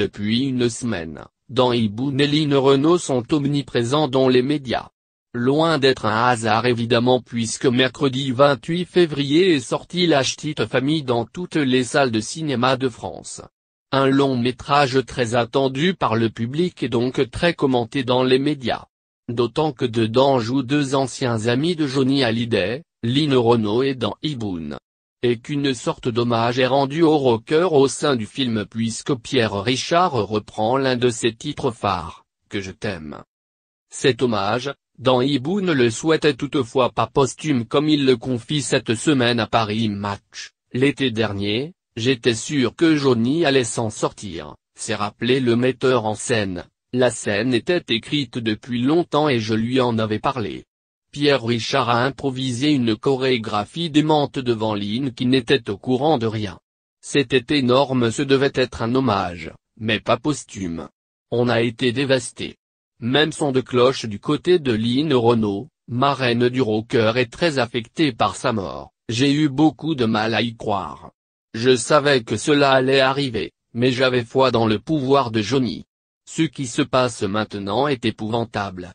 Depuis une semaine, Dany Boon et Line Renaud sont omniprésents dans les médias. Loin d'être un hasard évidemment puisque mercredi 28 février est sortie La Ch'tite Famille dans toutes les salles de cinéma de France. Un long métrage très attendu par le public et donc très commenté dans les médias. D'autant que dedans jouent deux anciens amis de Johnny Hallyday, Line Renaud et Dany Boon. Et qu'une sorte d'hommage est rendu au rocker au sein du film puisque Pierre Richard reprend l'un de ses titres phares, Que je t'aime. Cet hommage, Dany Boon ne le souhaitait toutefois pas posthume comme il le confie cette semaine à Paris Match. L'été dernier, j'étais sûr que Johnny allait s'en sortir, s'est rappelé le metteur en scène. La scène était écrite depuis longtemps et je lui en avais parlé. Pierre Richard a improvisé une chorégraphie démente devant Line qui n'était au courant de rien. C'était énorme, ce devait être un hommage, mais pas posthume. On a été dévastés. Même son de cloche du côté de Line Renaud, marraine du rocker est très affectée par sa mort, j'ai eu beaucoup de mal à y croire. Je savais que cela allait arriver, mais j'avais foi dans le pouvoir de Johnny. Ce qui se passe maintenant est épouvantable.